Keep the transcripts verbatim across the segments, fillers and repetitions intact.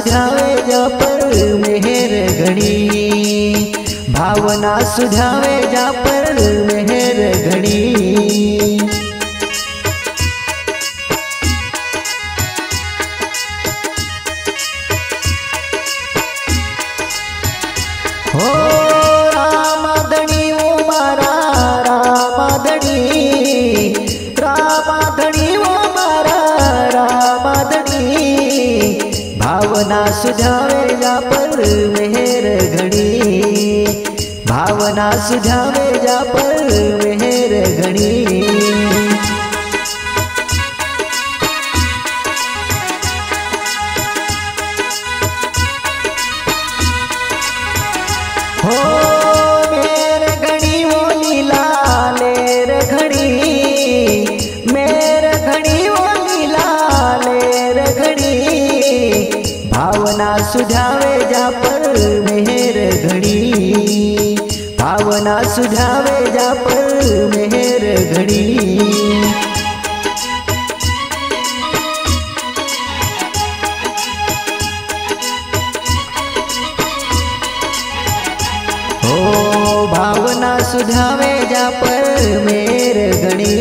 सुझावे जा पर मेहर घड़ी, भावना सुझावे जा पर मेहर घड़ी। हो रामाधणी ओ मारा रामाधणी, रामाधणी ओ मारा रामाधणी, भावना सुझावे जा पर मेहर घड़ी, भावना सुझावे जा पर मेहर घड़ी। हो मेरे घड़ी वो लीला लेर घड़ी, मेरे घड़ी वो लीला लेर घड़ी, भावना सुझावे जा पर मेहर घड़ी, भावना सुझावे जा पर मेहर घड़ी। भावना सुझावे जा पर मेहर घड़ी।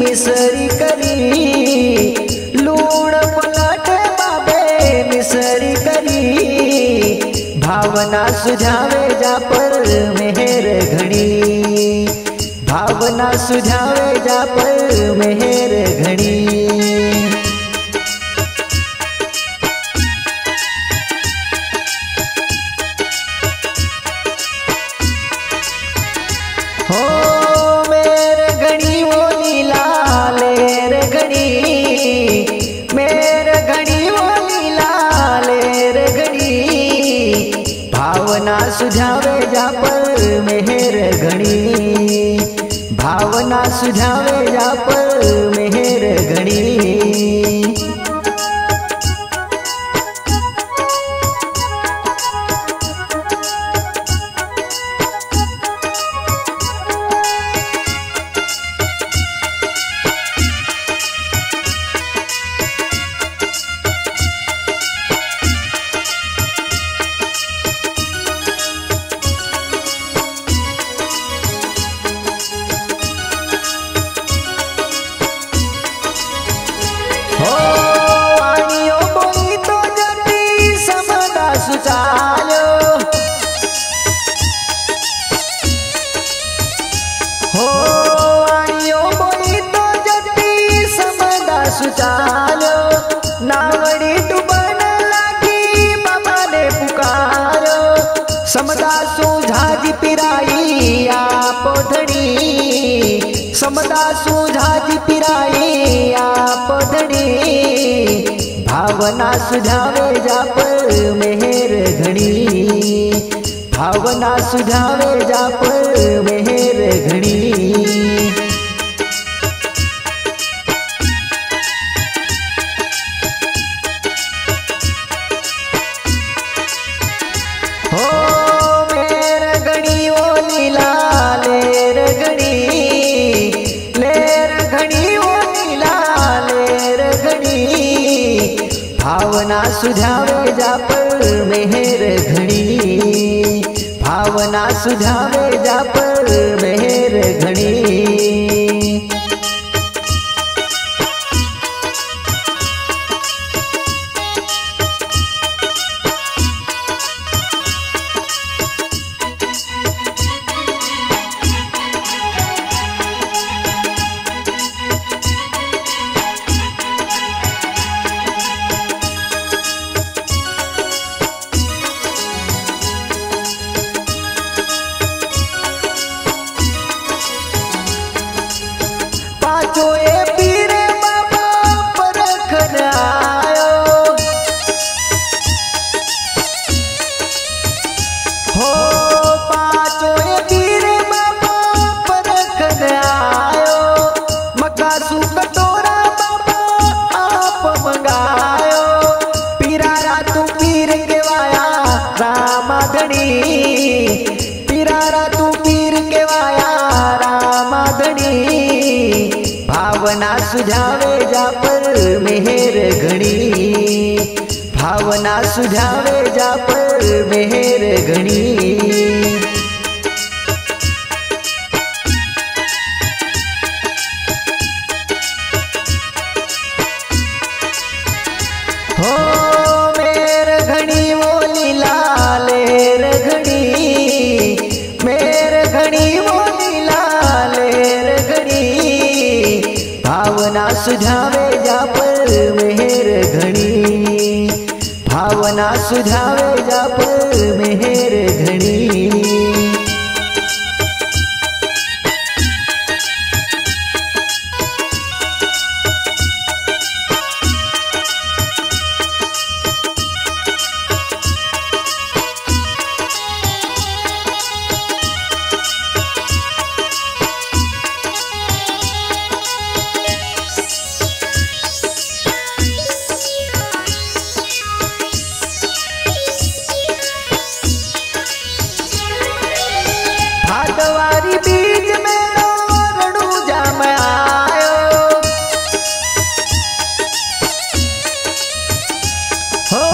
मिसरी करी लूण पलट बाबे मिसरी करी, भावना सुझावे जा पर मेहर घड़ी, भावना सुझावे जा पर मेहर घड़ी। भावना सुझावे जा पर मेहर घड़ी, भावना सुझावे जा पर मेहर घड़ी। हो आइयो बोली तो जती समदा सुचालो, नावड़ी डूबन लगी बाबा ने पुकारो, समदा सुझा जी पिराई आप धड़ी, समदा सुझा जी पिराई आप धड़ी, भावना सुझावे जा पर मेहर घड़ी, भावना सुझावे जा पर मेहर घड़ी। हो मेहर घड़ी ओ लीला लेर घड़ी, लेर घड़ी ओ लीला लेर घड़ी, भावना सुझावे जा पर मेहर घड़ी, भावना सुझावे जा पर मेहर घड़ी। भावना सुझावे जा पर मेहर घणी, भावना सुझावे जा पर मेहर घणी। हो मेर घणी बोली लालेर घणी, मेर घणी बोली लालेर घणी। भावना सुझावे जा पर मेहर घणी, भावना सुझावे जा पर मेहर घणी। भादवारी बीच में रणु जाम आयो, हो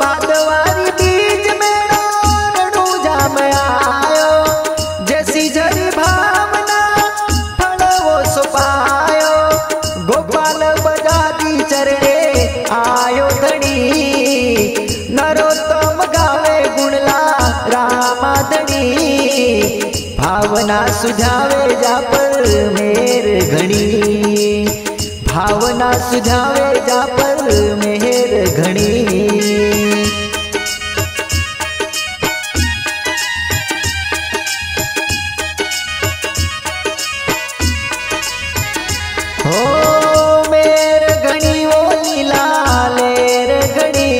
भादवारी बीच में रणु जाम आयो। जैसी जरी भावना फड़वो सुपायो, गोपाल बजादी चरणे आयो धनी। नरोत्तम गावे गुणला रामाधनी, भावना सुझावे जा पर मेहर घणी, भावना सुझावे जा पर मेहर घणी। हो मेर घणी बोली लालेर घणी,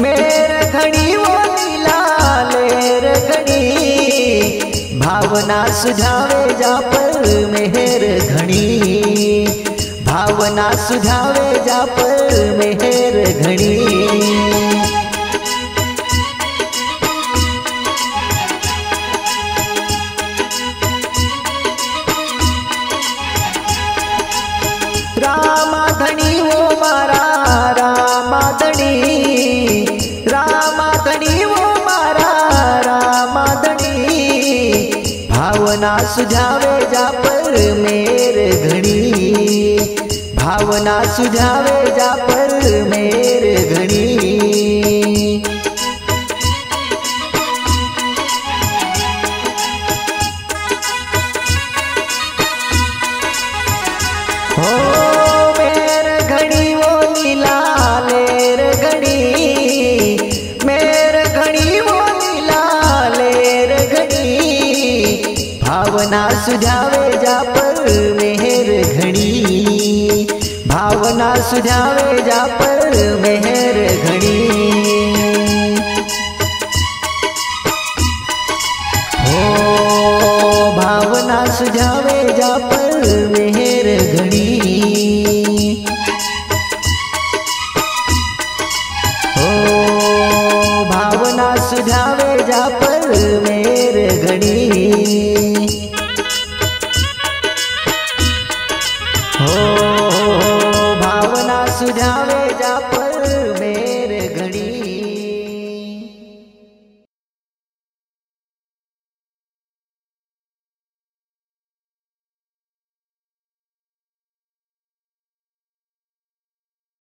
मेर घणी बोली लालेर घणी। भावना सुझावे जा पर मेहर घणी, भावना सुझावे जा पर मेहर घणी। रामा धनी वो मारा रामा धनी, रामा धनी वो मारा रामा धनी। भावना सुझावे जा पर मेहर घणी, भावना सुझावे जा पर मेहर घणी। हो मेर घणी बोली लालेर घणी, मेर घणी बोली लालेर घणी। भावना सुझावे जा पर मेहर घणी, भावना सुझावे जा पर मेहर घणी। हो भावना सुझावे जा पर मेहर घणी, हो भावना सुझावे जा पर मेहर घणी। सुझावे